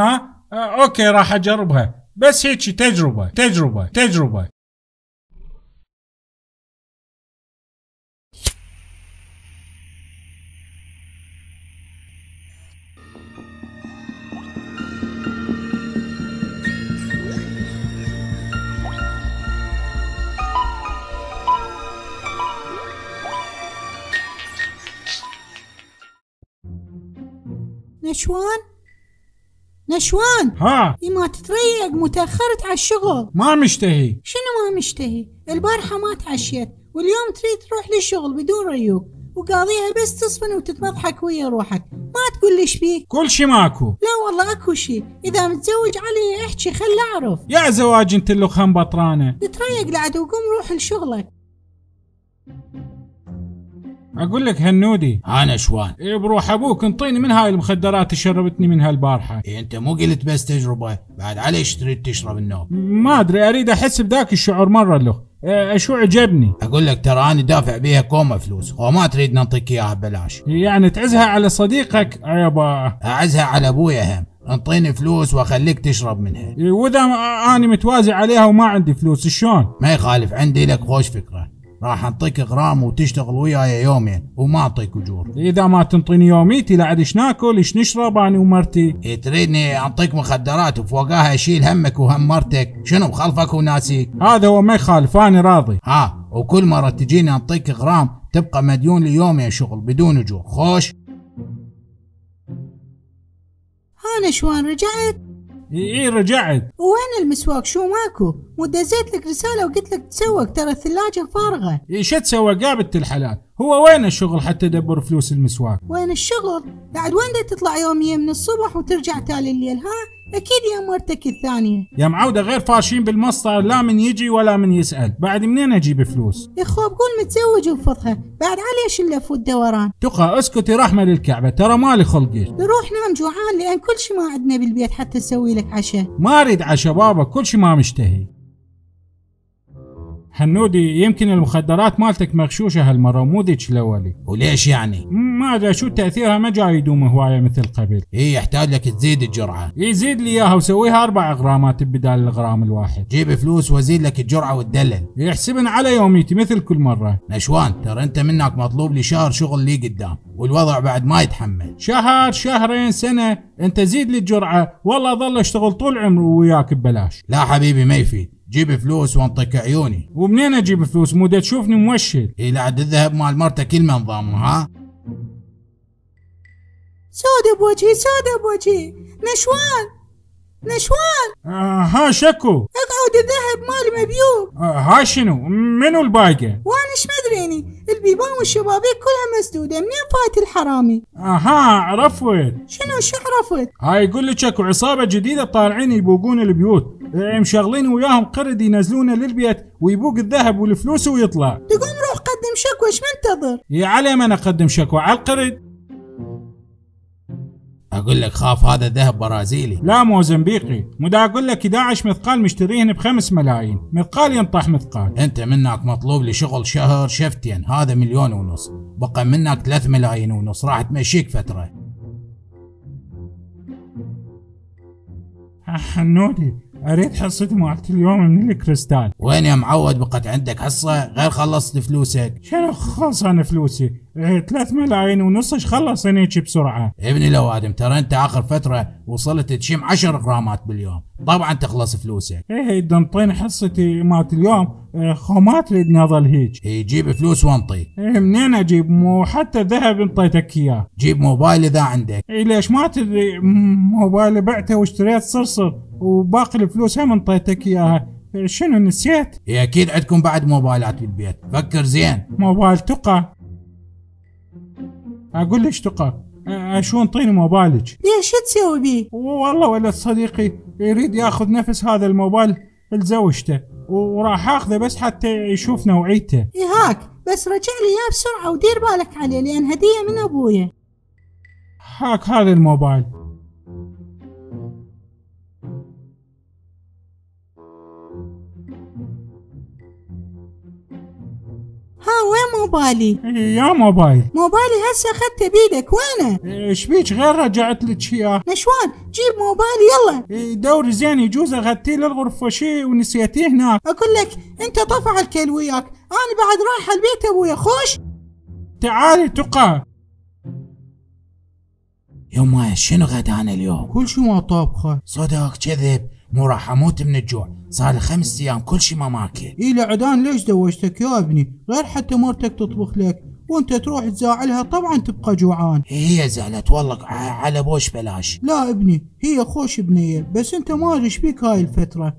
ها اوكي راح اجربها، بس هيك تجربة تجربة تجربة. نشوان نشوان ها ما تتريق، متأخرت على الشغل. ما مشتهي. شنو ما مشتهي؟ البارحة ما تعشيت واليوم تريد تروح للشغل بدون ريوق وقاضيها بس تصفن وتتمضحك ويا روحك، ما تقول ليش بيك كل شي ماكو. لا والله اكو شي، اذا متزوج علي احكي خل اعرف. يا زواج انت اللخم بطرانة. تتريق لعد وقوم روح لشغلك. اقول لك هنودي انا شوان إيه بروح ابوك انطيني من هاي المخدرات اللي شربتني منها البارحه. إيه انت مو قلت بس تجربه؟ بعد عليش تريد تشرب النوم؟ ما ادري اريد احس بذاك الشعور مره له. شو عجبني؟ اقول لك ترى انا دافع بيها كومه فلوس وما تريد ننطيك اياها ببلاش. يعني تعزها على صديقك؟ يابا اعزها على ابويا هم. انطيني فلوس واخليك تشرب منها. واذا انا متوازي عليها وما عندي فلوس شلون؟ ما يخالف، عندي لك خوش فكره، راح انطيك غرام وتشتغل وياي يومين وما اعطيك اجور. اذا ما تنطيني يوميتي لعد ايش ناكل ايش نشرب انا ومرتي؟ تريدني انطيك مخدرات وفوقها اشيل همك وهم مرتك؟ شنو مخالفك وناسيك؟ هذا هو ما يخالف، انا راضي. ها وكل مره تجيني انطيك غرام تبقى مديون ليومين شغل بدون اجور، خوش؟ ها نشوان رجعت؟ ايه رجعت. وين المسواك؟ شو ماكو؟ ودزيت لك رساله وقلت لك تسوق، ترى الثلاجه فارغه. ايه شو تسوق يا بنت الحلال؟ هو وين الشغل حتى ادبر فلوس المسواك؟ وين الشغل؟ بعد وين تطلع يوميه من الصبح وترجع تالي الليل؟ ها اكيد يا مرتك الثانيه يا معوده غير فاشين بالمصدر، لا من يجي ولا من يسال. بعد منين اجيب فلوس؟ اخو بقول متزوج وفضحه، بعد عليش اللف والدوران. تقى اسكتي رحمه للكعبه، ترى مالي خلقك. نروح نام جوعان لان كل شي ما عندنا بالبيت حتى نسوي لك عشاء. ما اريد عشاء بابا، كل شي ما مشتهي. هنودي يمكن المخدرات مالتك مغشوشه هالمره مو ذيك الاولي. وليش يعني؟ ما ادري شو تاثيرها، ما جاي يدوم هوايه مثل قبل. اي يحتاج لك تزيد الجرعه. يزيد لي اياها وسويها 4 غرامات بدال الغرام الواحد. جيب فلوس وازيد لك الجرعه والدلل. يحسبن على يوميتي مثل كل مره. نشوان ترى انت منك مطلوب لي شهر شغل لي قدام والوضع بعد ما يتحمل. شهر شهرين سنه، انت زيد لي الجرعه والله اظل اشتغل طول عمري وياك ببلاش. لا حبيبي ما يفيد، جيب فلوس وانطيك عيوني. ومنين اجيب فلوس؟ مو دا تشوفني موشل. اي لعد الذهب مال مرتك كل من ضامنه. ها سودة بوجهي سودة بوجهي. نشوان نشوان ها شكو؟ اقعد الذهب مالي مبيوب. ها شنو؟ منو البايقه؟ وانا ايش مدريني؟ البيبان والشبابيك كلها مسدوده، منين فايت الحرامي؟ اها عرفت. شنو شو عرفت؟ هاي يقول لك اكو عصابه جديده طالعين يبوقون البيوت، مشغلين وياهم قرد ينزلونه للبيت ويبوق الذهب والفلوس ويطلع. تقوم روح قدم شكوى، ايش منتظر؟ يا علي ما انا اقدم شكوى على القرد. اقول لك خاف هذا ذهب برازيلي. لا موزمبيقي، مدا اقول لك 11 مثقال مشتريهن ب5 ملايين، مثقال ينطح مثقال. انت منك مطلوب لشغل شهر شفتين، هذا 1.5 مليون، بقى منك 3.5 ملايين، راح تمشيك فتره. حنودي اريد حصتي مالت اليوم من الكريستال. وين يا معود بقت عندك حصه غير خلصت فلوسك؟ شنو خلص انا فلوسي؟ 3.5 ملايين ايش خلص انا هيك بسرعه؟ ابني لو ادم ترى انت اخر فتره وصلت تشم 10 غرامات باليوم، طبعا تخلص فلوسك. ايه دنطين حصتي مالت اليوم خمات ردني اظل هيك. اي جيب فلوس وانطي. ايه منين اجيب؟ مو حتى ذهب انطيتك اياه. جيب موبايل اذا عندك. اي ليش ما تدري موبايل بعته واشتريت صرصر وباقي الفلوس هم انطيتك اياها، شنو نسيت؟ اي اكيد عندكم بعد موبايلات بالبيت، فكر زين. موبايل تقى. اقول ليش تقى؟ شو انطيني موبايلك؟ ليش تسوي بيه؟ والله ولد صديقي يريد ياخذ نفس هذا الموبايل لزوجته وراح اخذه بس حتى يشوف نوعيته. اي هاك بس رجع لي اياه بسرعه ودير بالك عليه لان هديه من ابويا. هاك هذا الموبايل. ها وين موبايلي. يا موبايلي هسه اخذته بيدك وانا. ايش بيك غير رجعت لك اياه؟ نشوان جيب موبايلي يلا. دوري زين يجوز اخذتيه للغرفه شي ونسيتيه هناك. اقول لك انت طفع الكل وياك، انا بعد رايحه البيت ابويا. خوش تعالي تقع. يما شنو غدانا اليوم؟ كل شي ما طابخه. صدق كذب؟ مو راح اموت من الجوع، صار لي 5 ايام كل شي ما ماكل. اي لعدان ليش زوجتك يا ابني؟ غير حتى مرتك تطبخ لك وانت تروح تزاعلها، طبعا تبقى جوعان. هي زعلت والله على بوش بلاش. لا ابني هي خوش بنيه، بس انت ما ادري ايش بيك هاي الفتره،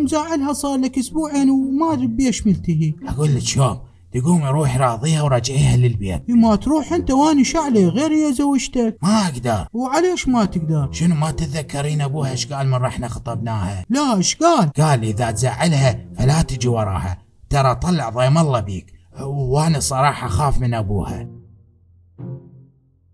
مزعلها صار لك 2 اسبوع وما ادري بيش ملتهي. اقول لك يوم تقوم روح راضيها وراجعيها للبيت. ما تروح انت واني شعلي غير يا زوجتك. ما اقدر. وعليش ما تقدر؟ شنو ما تتذكرين ابوها ايش قال من رحنا خطبناها؟ لا ايش قال؟ قال اذا تزعلها فلا تجي وراها، ترى طلع ضيم الله بيك، وانا صراحه اخاف من ابوها.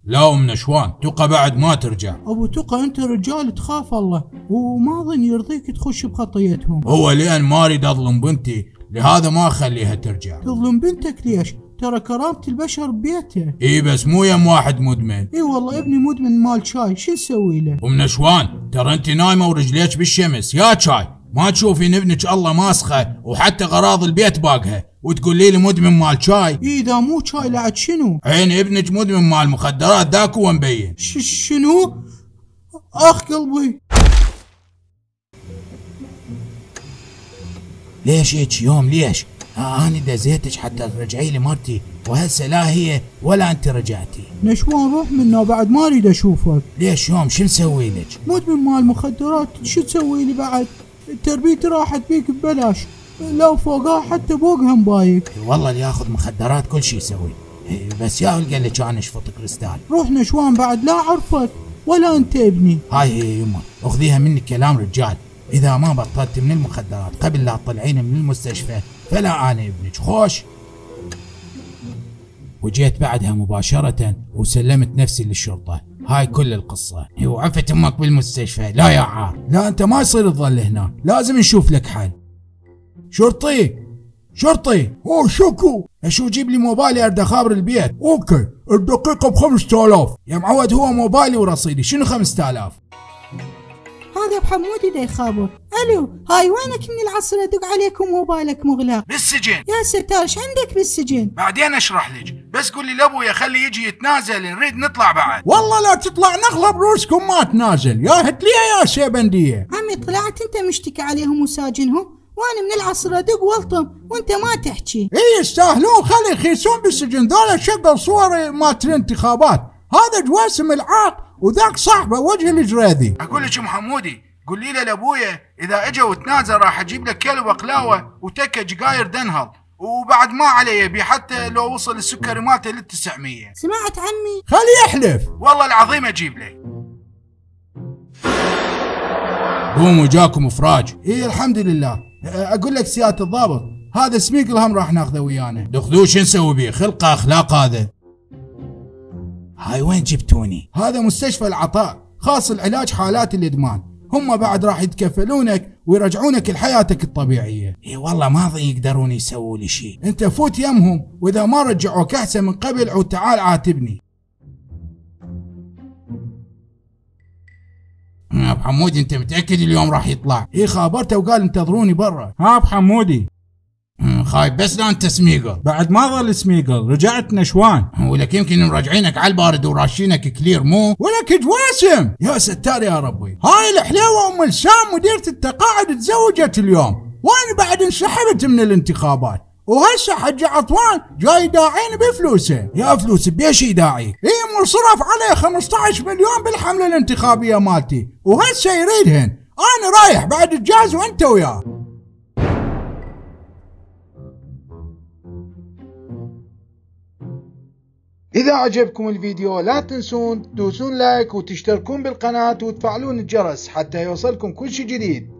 لا ام نشوان، تقى بعد ما ترجع. ابو تقى انت رجال تخاف الله، وما اظن يرضيك تخش بخطيتهم. هو لين ما اريد اظلم بنتي، لهذا ما اخليها ترجع. تظلم بنتك ليش؟ ترى كرامة البشر ببيته. اي بس مو يم واحد مدمن. اي والله ابني مدمن مال شاي، شو نسوي له؟ ام نشوان ترى انت نايمه ورجليك بالشمس، يا شاي ما تشوفين ابنك الله ماسخه وحتى غراض البيت باقها، وتقولي لي مدمن مال شاي؟ اي اذا مو شاي لعد شنو؟ عين ابنك مدمن مال مخدرات ذاك هو مبين. شنو؟ اخ قلبي. ليش هيك يوم ليش؟ أنا دزيتك حتى ترجعي لي مرتي، وهسه لا هي ولا أنت رجعتي. نشوان روح منا بعد ما أريد أشوفك. ليش يوم شو مسوي لك؟ مدمن مال مخدرات شو تسوي لي بعد؟ تربيتي راحت بيك ببلاش، لو فوقها حتى فوقها مبايك. والله اللي ياخذ مخدرات كل شي يسوي، بس يا هلقى اللي كان يشفط كريستال. روح نشوان بعد لا أعرفك ولا أنت ابني. هاي يما أخذيها مني كلام رجال، إذا ما بطلت من المخدرات قبل لا تطلعين من المستشفى فلا أنا ابنك. خوش. وجيت بعدها مباشرة وسلمت نفسي للشرطة، هاي كل القصة. وعفت أمك بالمستشفى. لا يا عار، لا أنت ما يصير تظل هنا، لازم نشوف لك حل. شرطي شرطي. أوه شكو؟ شو جيب لي موبايلي أرد أخابر البيت. أوكي الدقيقة ب5000. يا معود هو موبايلي ورصيدي، شنو 5000؟ هذا بحمودي دا يخابر. الو هاي وينك من العصر ادق عليك وموبايلك مغلق؟ بالسجن. يا ستار ايش عندك بالسجن؟ بعدين اشرح لك، بس قولي لابويا خلي يجي يتنازل، نريد نطلع بعد. والله لا تطلع نخله بروسكم ما تنازل، يا هتليه يا شيبنديه. عمي طلعت انت مشتكي عليهم وساجنهم، وانا من العصر ادق والطم وانت ما تحكي. اي يستاهلون، خلي يخيسون بالسجن ذولا. شغل صوري مالت الانتخابات، هذا جواسم العاق وذاك صاحبه وجه الجريدي. اقول لك ام حمودي قولي له لابويا اذا اجا وتنازل راح اجيب لك كلب وقلاوه وتكه جقاير دنهل، وبعد ما علي بي حتى لو وصل السكري مالته لل900. سمعت عمي؟ خليه يحلف والله العظيم اجيب له. قوموا جاكم افراج. اي الحمد لله. اقول لك سياده الضابط هذا سميقل هم راح ناخذه ويانا. ناخذوه شو نسوي بيه؟ خلقه اخلاق هذا. هاي وين جبتوني؟ هذا مستشفى العطاء، خاص العلاج حالات الادمان، هم بعد راح يتكفلونك ويرجعونك لحياتك الطبيعيه. اي والله ما اظن يقدرون يسووا لي شيء. انت فوت يمهم، واذا ما رجعوك احسن من قبل وتعال عاتبني. يا ابو حمودي انت متاكد اليوم راح يطلع؟ اي خابرته وقال انتظروني برا. ها ابو حمودي خايب بس لا انت سميقل. بعد ما ظل سميقل رجعت نشوان. ولك يمكن مرجعينك على البارد وراشينك كلير مو؟ ولك جواسم. يا ستار يا ربي. هاي الحليوه ام الشام مديرة التقاعد تزوجت اليوم، وانا بعد انسحبت من الانتخابات، وهسه حج عطوان جاي داعين بفلوسه. يا فلوس بيش يداعيك؟ اي منصرف عليه 15 مليون بالحمله الانتخابيه مالتي، وهسه يريدهن. انا رايح بعد الجاز وانت وياه. إذا عجبكم الفيديو لا تنسون تدوسون لايك وتشتركون بالقناة وتفعلون الجرس حتى يوصلكم كل شيء جديد.